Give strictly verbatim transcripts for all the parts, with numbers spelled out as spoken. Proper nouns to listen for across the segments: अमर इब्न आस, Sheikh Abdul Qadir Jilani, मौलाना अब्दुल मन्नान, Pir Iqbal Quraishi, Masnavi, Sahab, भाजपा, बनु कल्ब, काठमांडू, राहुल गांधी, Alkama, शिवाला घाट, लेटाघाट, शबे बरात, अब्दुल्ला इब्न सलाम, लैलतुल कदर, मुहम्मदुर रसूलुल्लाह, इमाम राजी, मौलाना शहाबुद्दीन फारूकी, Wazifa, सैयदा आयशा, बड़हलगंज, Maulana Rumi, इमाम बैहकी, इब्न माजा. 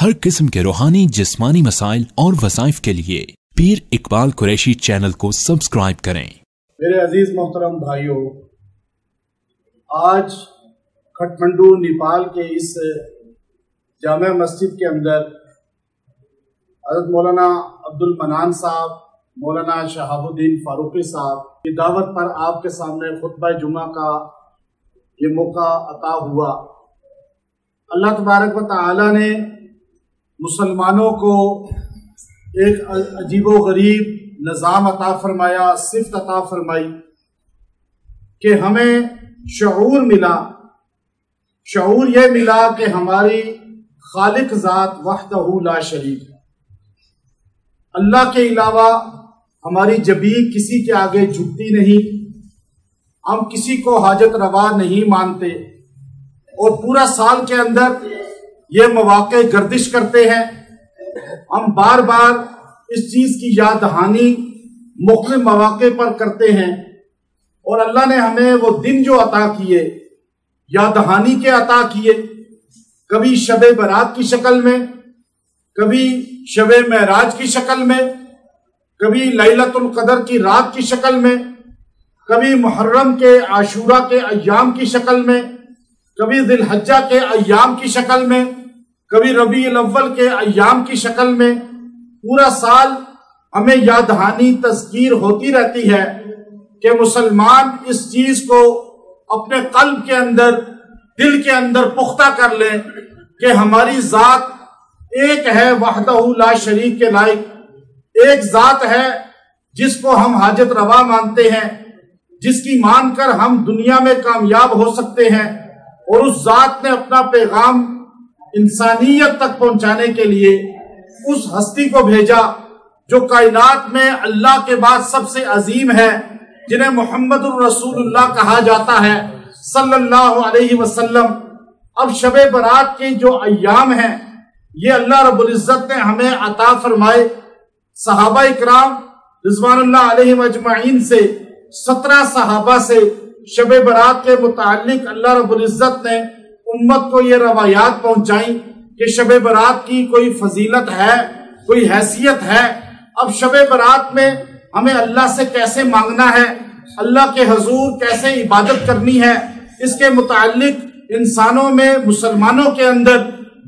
हर किस्म के रूहानी जिस्मानी मसाइल और वज़ाइफ के लिए पीर इकबाल कुरैशी चैनल को सब्सक्राइब करें। मेरे अजीज मोहतरम भाइयों, आज काठमांडू नेपाल के इस जामा मस्जिद के अंदर हजरत मौलाना अब्दुल मन्नान साहब, मौलाना शहाबुद्दीन फारूकी साहब की दावत पर आपके सामने खुतबा जुमा का ये मौका अता हुआ। अल्लाह तबारक व तआला ने मुसलमानों को एक अजीबोगरीब निज़ाम अता फरमाया, सिफ्त अता फरमाई कि हमें शऊर मिला। शऊर यह मिला कि हमारी खालिक ज़ात वहदहू ला शरीक है, अल्लाह के अलावा हमारी जबीह किसी के आगे झुकती नहीं, हम किसी को हाजत रवा नहीं मानते और पूरा साल के अंदर ये मौक़े गर्दिश करते हैं। हम बार बार इस चीज़ की याद दहानी मुख्तलिफ मौक़े पर करते हैं और अल्लाह ने हमें वो दिन जो अता किए, याद दहानी के अता किए, कभी शब बरात की शक्ल में, कभी शब महराज की शक्ल में, कभी लैलतुल कदर की रात की शक्ल में, कभी मुहर्रम के आशूरा के अय्याम की शक्ल में, कभी जिलहज्जा के अय्याम की शक्ल में, कभी रबीउल अव्वल के अय्याम की शक्ल में, पूरा साल हमें याद दहानी तज़कीर होती रहती है कि मुसलमान इस चीज़ को अपने कल्ब के अंदर, दिल के अंदर पुख्ता कर लें कि हमारी ज़ात एक है वहदहू ला शरीक के लायक, एक ज़ात है जिसको हम हाजत रवा मानते हैं, जिसकी मानकर हम दुनिया में कामयाब हो सकते हैं। और उस ज़ात ने अपना पैगाम इंसानियत तक पहुंचाने के लिए उस हस्ती को भेजा जो कायनात में अल्लाह के बाद सबसे अजीम है, जिन्हें मुहम्मदुर रसूलुल्लाह कहा जाता है सल्लल्लाहु अलैहि वसल्लम। अब शबे बरात के जो अय्याम हैं ये अल्लाह रब्बुल इज़्ज़त ने हमें अता फरमाए। सहाबा इकराम रिज़वानुल्लाह अलैहिम अजमाइन से, सत्रह सहाबा से शब बरात के मुतालिक अल्लाह रब्बुल इज़्ज़त ने उम्मत को ये रवायात पहुंचाई कि शब बरात की कोई फजीलत है, कोई हैसियत है। अब शब बरात में हमें अल्लाह से कैसे मांगना है, अल्लाह के हजूर कैसे इबादत करनी है, इसके मुतालिक इंसानों में, मुसलमानों के अंदर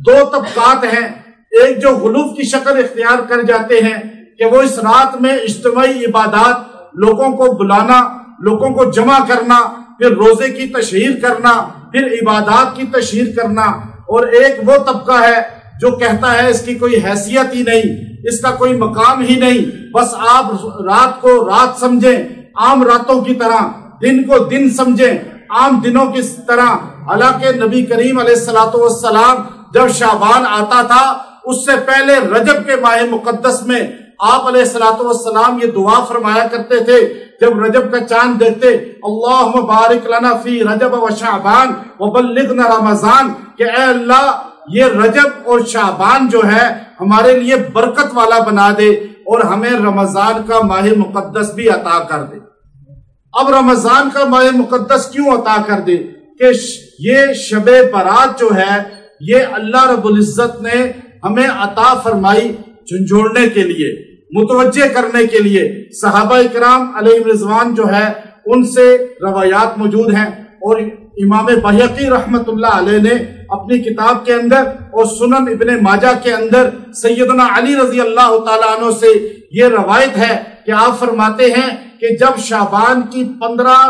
दो तबकात हैं। एक जो गुलूफ की शक्ल इख्तियार कर जाते हैं कि वो इस रात में इज्तिमाई इबादात, लोगों को बुलाना, लोगों को जमा करना, फिर रोजे की तशहीर करना, फिर इबादात की तशहीर करना। और एक वो तबका है जो कहता है इसकी कोई हैसियत ही नहीं, इसका कोई मकाम ही नहीं, बस आप रात को रात समझें, आम रातों की तरह, दिन को दिन समझें, आम दिनों की तरह। हालांकि नबी करीम अलैहिस्सलातु वस्सलाम जब शाबान आता था उससे पहले रजब के माह मुकद्दस में आप अलैहिस्सलातु वस्सलाम ये दुआ फरमाया करते थे, जब रजब का चांद देखते, अल्लाहुम्मा बारिक लना फी रजब व शाबान व बल्लिगना रमजान, कि ऐ अल्लाह ये रजब और शाबान जो है हमारे लिए बरकत वाला बना दे और हमें रमजान का माह मुकद्दस भी अता कर दे। अब रमजान का माह मुकद्दस क्यों अता कर दे कि ये शबे बरात जो है ये अल्लाह रब्बुल इज़्ज़त ने हमें अता फरमाई झुंझोड़ने के लिए, मुतवज्जे करने के लिए। सहाबा इकराम अलैहिम रिज़वान जो है उनसे रवायात मौजूद हैं और इमाम बैहकी रहमतुल्लाह अलैह ने अपनी किताब के अंदर और सुनन इब्न माजा के अंदर सैयदना अली रजी अल्लाह तआला अन्हु से ये रवायत है कि आप फरमाते हैं कि जब शाबान की पंद्रह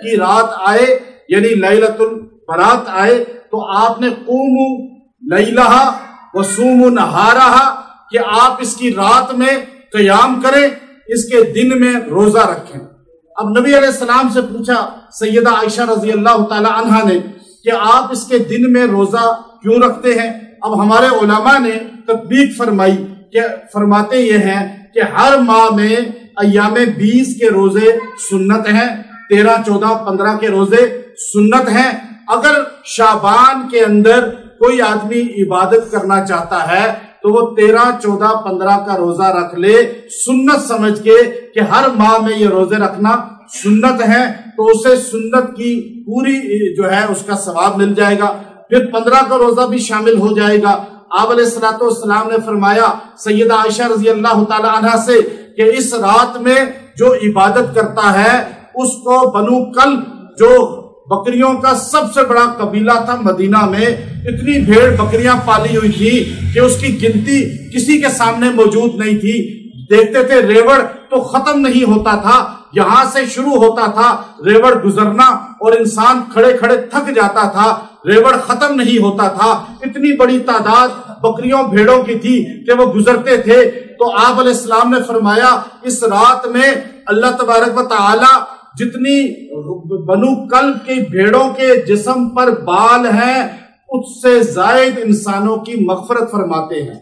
की रात आए, यानी लैलतुल बरात आए, तो आपने कूमू लैलहा व सूमू नहारहा, कि आप इसकी रात में कयाम करें, इसके दिन में रोजा रखें। अब नबी अलैहिस्सलाम से पूछा सैयदा आयशा रजी अल्लाह ताला अन्हा ने कि आप इसके दिन में रोजा क्यों रखते हैं। अब हमारे उलमा ने तदबीक फरमाई कि फरमाते ये हैं कि हर माह में अय्याम बीस के रोजे सुन्नत हैं, तेरह चौदह पंद्रह के रोजे सुन्नत हैं। अगर शाबान के अंदर कोई आदमी इबादत करना चाहता है तो वो तेरह चौदह पंद्रह का रोजा रख ले, सुन्नत समझ के कि हर माह में ये रोजे रखना सुन्नत है, तो उसे सुन्नत की पूरी जो है उसका सवाब मिल जाएगा। फिर पंद्रह का रोजा भी शामिल हो जाएगा, आप अलैहिस्सलाम ने फरमाया सैयदा आयशा रजी अल्लाह ताला अन्हा से कि इस रात में जो इबादत करता है उसको बनु कल्ब जो बकरियों का सबसे बड़ा कबीला था मदीना में, इतनी भेड़ बकरियां पाली हुई थी कि उसकी गिनती किसी के सामने मौजूद नहीं थी। देखते थे रेवड़ तो खत्म नहीं होता था, यहां से शुरू होता था रेवड़ गुजरना और इंसान खड़े खड़े थक जाता था, रेवड़ खत्म नहीं होता था। इतनी बड़ी तादाद बकरियों भेड़ों की थी कि वो गुजरते थे। तो आप अलैहिस्सलाम ने फरमाया इस रात में अल्लाह तबारक व तआला जितनी बनु कल्ब के भेड़ों के जिस्म पर बाल हैं उससे जायद इंसानों की मगफरत फरमाते हैं,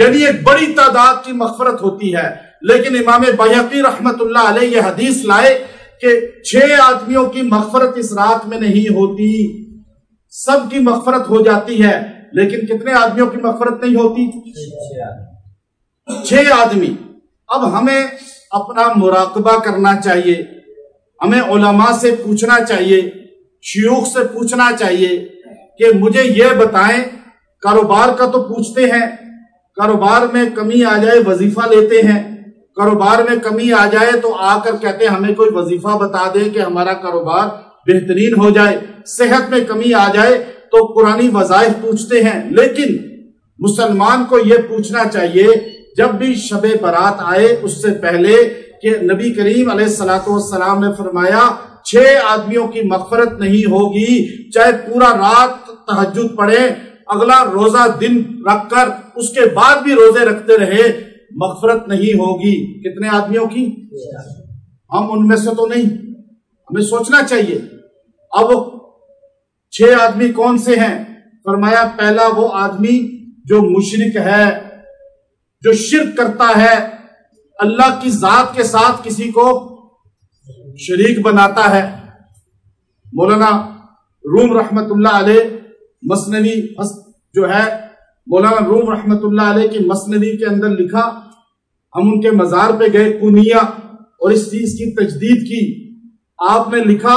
यानी एक बड़ी तादाद की मगफरत होती है। लेकिन इमाम बैहकी रहमतुल्लाह अलैह ये हदीस लाए कि छह आदमियों की मगफरत इस रात में नहीं होती, सब की मगफरत हो जाती है। लेकिन कितने आदमियों की मगफरत नहीं होती? छह आदमी। अब हमें अपना मुराकबा करना चाहिए, हमें उलमा से पूछना चाहिए, शियूख से पूछना चाहिए कि मुझे ये बताएं, कारोबार का तो पूछते हैं, कारोबार में कमी आ जाए वजीफा लेते हैं, कारोबार में कमी आ जाए तो आकर कहते हैं हमें कोई वजीफा बता दें कि हमारा कारोबार बेहतरीन हो जाए, सेहत में कमी आ जाए तो पुरानी वज़ाइफ पूछते हैं। लेकिन मुसलमान को यह पूछना चाहिए जब भी शबे बरात आए उससे पहले कि नबी करीम अलैहिस्सलातु वस्सलाम ने फरमाया छह आदमियों की मगफरत नहीं होगी, चाहे पूरा रात तहज्जुद पढ़े, अगला रोजा दिन रखकर उसके बाद भी रोजे रखते रहे, मगफरत नहीं होगी। कितने आदमियों की? हम उनमें से तो नहीं, हमें सोचना चाहिए। अब छह आदमी कौन से हैं? फरमाया पहला वो आदमी जो मुशरिक है, जो शिर्क करता है, अल्लाह की जात के साथ किसी को शरीक बनाता है। मौलाना रूम रहमतुल्लाह अलैह मसनवी जो है, मौलाना रूम रहमतुल्लाह अलैह की मसनवी के अंदर लिखा, हम उनके मज़ार पे गए कुनिया और इस चीज की तजदीद की। आपने लिखा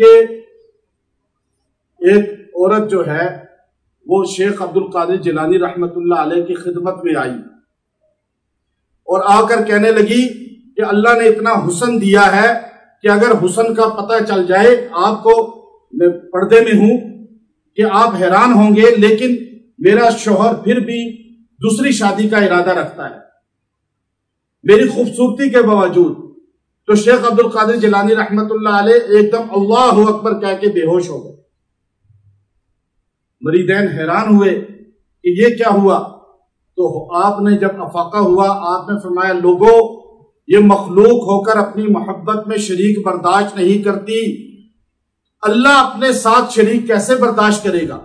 कि एक औरत जो है वो शेख अब्दुल कादिर जिलानी रहमतुल्लाह अलैह की खिदमत में आई और आकर कहने लगी कि अल्लाह ने इतना हुस्न दिया है कि अगर हुस्न का पता चल जाए आपको, मैं पर्दे में हूं कि आप हैरान होंगे, लेकिन मेरा शोहर फिर भी दूसरी शादी का इरादा रखता है मेरी खूबसूरती के बावजूद। तो शेख अब्दुल कादिर जिलानी रहमतुल्लाह अलैह एकदम अल्लाहू अकबर कह के बेहोश हो गए। मरीदैन हैरान हुए कि ये क्या हुआ। तो आपने जब अफाका हुआ आपने फरमाया लोगों, ये मखलूक होकर अपनी मोहब्बत में शरीक बर्दाश्त नहीं करती, अल्लाह अपने साथ शरीक कैसे बर्दाश्त करेगा,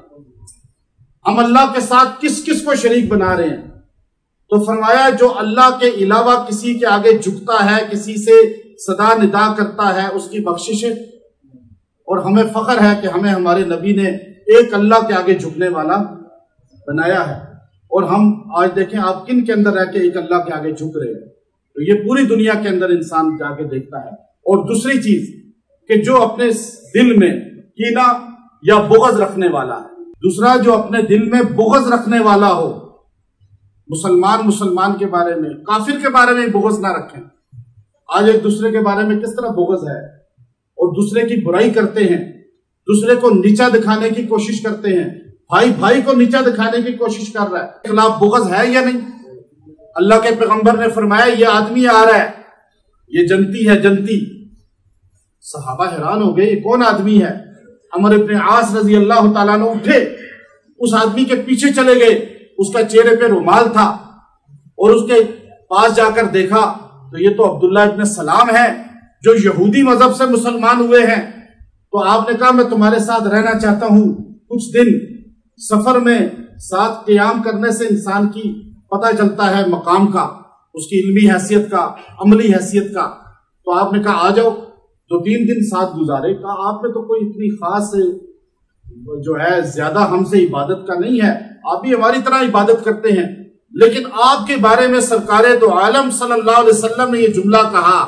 हम अल्लाह के साथ किस किस को शरीक बना रहे हैं। तो फरमाया जो अल्लाह के अलावा किसी के आगे झुकता है, किसी से सदा निदा करता है, उसकी बख्शिश है। और हमें फख्र है कि हमें हमारे नबी ने एक अल्लाह के आगे झुकने वाला बनाया है। और हम आज देखें आप किन के अंदर रह के एक अल्लाह के आगे झुक रहे हैं। तो ये पूरी दुनिया के अंदर इंसान जाके देखता है। और दूसरी चीज कि जो अपने दिल में कीना या बुग़्ज़ रखने वाला है, दूसरा जो अपने दिल में बुग़्ज़ रखने वाला हो, मुसलमान मुसलमान के बारे में, काफिर के बारे में बुग़्ज़ ना रखें। आज एक दूसरे के बारे में किस तरह बुग़्ज़ है और दूसरे की बुराई करते हैं, दूसरे को नीचा दिखाने की कोशिश करते हैं, भाई भाई को नीचा दिखाने की कोशिश कर रहा है, खिलाफ बुग़्ज़ है या नहीं। अल्लाह के पैगंबर ने फरमाया ये आदमी आ रहा है, ये जनती है, जनती। सहाबा हैरान हो गए ये कौन आदमी है। अमर इब्न आस रजी अल्लाह ताला ने उठे, उस आदमी के पीछे चले गए, उसका चेहरे पे रुमाल था और उसके पास जाकर देखा तो ये तो अब्दुल्ला इब्न सलाम है जो यहूदी मजहब से मुसलमान हुए हैं। तो आपने कहा मैं तुम्हारे साथ रहना चाहता हूं कुछ दिन। सफर में साथ क़याम करने से इंसान की पता चलता है मकाम का, उसकी इल्मी हैसियत का, अमली हैसियत का। तो आपने कहा आ जाओ। तो तीन दिन साथ गुजारे। कहा आप में तो कोई इतनी खास जो है ज्यादा हमसे इबादत का नहीं है, आप भी हमारी तरह इबादत करते हैं, लेकिन आपके बारे में सरकारे दो आलम सल्लल्लाहु अलैहि वसल्लम ने ये जुमला कहा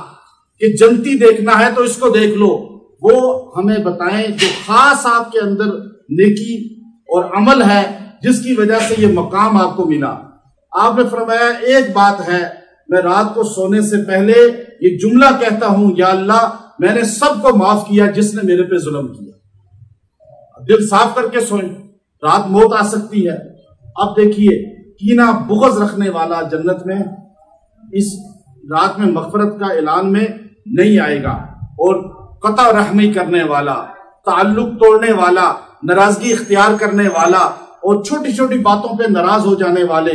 कि जनती देखना है तो इसको देख लो। वो हमें बताएं जो खास आपके अंदर नेकी और अमल है जिसकी वजह से ये मकाम आपको मिला। आपने फरमाया एक बात है, मैं रात को सोने से पहले ये जुमला कहता हूं, या अल्लाह मैंने सबको माफ किया जिसने मेरे पे जुल्म किया। दिल साफ करके सोएं, रात मौत आ सकती है। अब देखिए कीना बुग़्ज़ रखने वाला जन्नत में इस रात में मग़फ़रत का ऐलान में नहीं आएगा, और क़ता रहमी करने वाला, ताल्लुक तोड़ने वाला, नाराजगी इख्तियार करने वाला और छोटी छोटी बातों पे नाराज हो जाने वाले,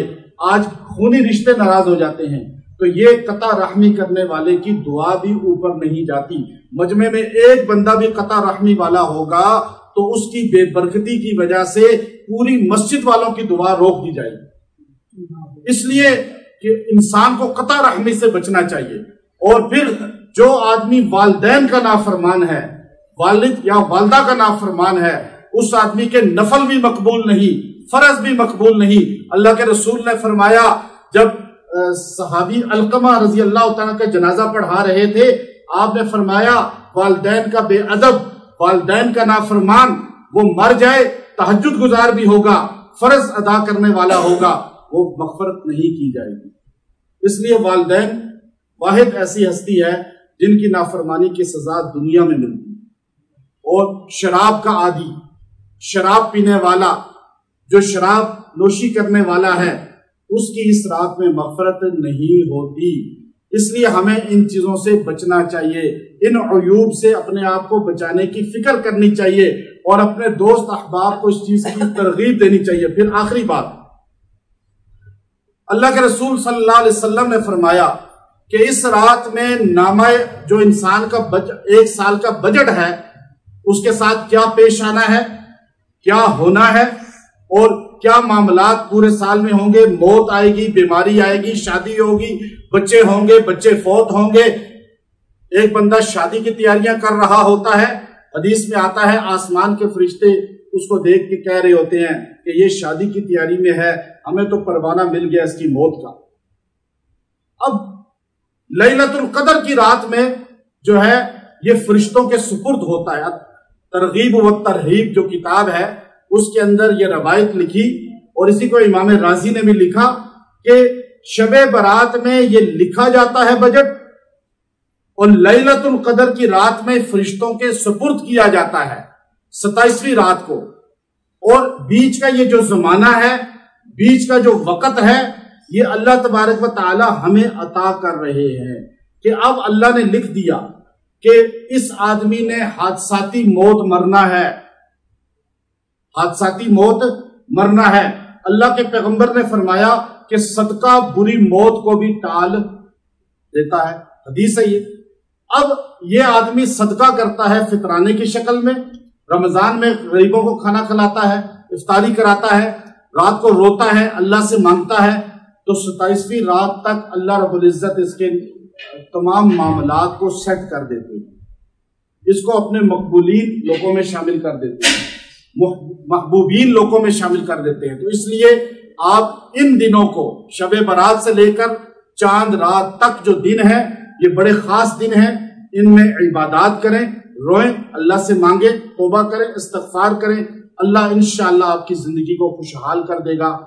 आज खूनी रिश्ते नाराज हो जाते हैं, तो ये कता रहमी करने वाले की दुआ भी ऊपर नहीं जाती। मजमे में एक बंदा भी कता रहमी वाला होगा तो उसकी बेबरकती की वजह से पूरी मस्जिद वालों की दुआ रोक दी जाएगी। इसलिए कि इंसान को कता रहमी से बचना चाहिए। और फिर जो आदमी वालदैन का नाफरमान है, वालिद या वालदा का नाफरमान है, उस आदमी के नफल भी मकबूल नहीं, फर्ज भी मकबूल नहीं। अल्लाह के रसूल ने फरमाया, जब सहाबी अलकमा रजी अल्लाह तआला का जनाजा पढ़ा रहे थे, आपने फरमाया वालदैन का बेअदब, वालदैन का नाफरमान, वो मर जाए तहज्जुद गुजार भी होगा, फर्ज अदा करने वाला होगा, वो मग़फ़रत नहीं की जाएगी। इसलिए वालदैन वाहिद ऐसी हस्ती है जिनकी नाफरमानी की सजा दुनिया में मिलती है। और शराब का आदी, शराब पीने वाला, जो शराब नोशी करने वाला है, उसकी इस रात में मग़फ़रत नहीं होती। इसलिए हमें इन चीज़ों से बचना चाहिए, इन अयूब से अपने आप को बचाने की फिक्र करनी चाहिए और अपने दोस्त अहबाब को इस चीज़ की तरगीब देनी चाहिए। फिर आखिरी बात, अल्लाह के रसूल सल्लल्लाहु अलैहि वसल्लम ने फरमाया कि इस रात में नामा जो इंसान का बज, एक साल का बजट है, उसके साथ क्या पेश आना है, क्या होना है और क्या मामलात पूरे साल में होंगे। मौत आएगी, बीमारी आएगी, शादी होगी, बच्चे होंगे, बच्चे फौत होंगे। एक बंदा शादी की तैयारियां कर रहा होता है, हदीस में आता है आसमान के फरिश्ते उसको देख के कह रहे होते हैं कि ये शादी की तैयारी में है, हमें तो परवाना मिल गया इसकी मौत का। अब लैलतुल कदर की रात में जो है ये फरिश्तों के सुपुर्द होता है। तरगीब व तरहीब जो किताब है उसके अंदर ये रवायत लिखी, और इसी को इमाम राजी ने भी लिखा कि शबे बरात में ये लिखा जाता है बजट, और लैलतुल कदर की रात में फरिश्तों के सुपुर्द किया जाता है सताइसवीं रात को। और बीच का ये जो जमाना है, बीच का जो वक़्त है, ये अल्लाह तबारक व ताला हमें अता कर रहे हैं कि अब अल्लाह ने लिख दिया कि इस आदमी ने हादसाती मौत मरना है, हादसाती मौत मरना है। अल्लाह के पैगंबर ने फरमाया कि सदका बुरी मौत को भी टाल देता है, हदीस है ये। अब ये आदमी सदका करता है फितराने की शक्ल में, रमजान में गरीबों को खाना खिलाता है, इफ्तारी कराता है, रात को रोता है, अल्लाह से मांगता है, तो सताइसवीं रात तक अल्लाह रब्बुल इज्जत इसके तमाम मामलात को सेट कर देते हैं, इसको अपने मकबूलीन लोगों में शामिल कर देते हैं, महबूबीन लोगों में शामिल कर देते हैं। तो इसलिए आप इन दिनों को, शबे बारात से लेकर चांद रात तक जो दिन है, ये बड़े खास दिन हैं, इनमें इबादत करें, रोएं, अल्लाह से मांगे, तौबा करें, इस्तग़फ़ार करें। अल्लाह इंशाअल्लाह आपकी जिंदगी को खुशहाल कर देगा।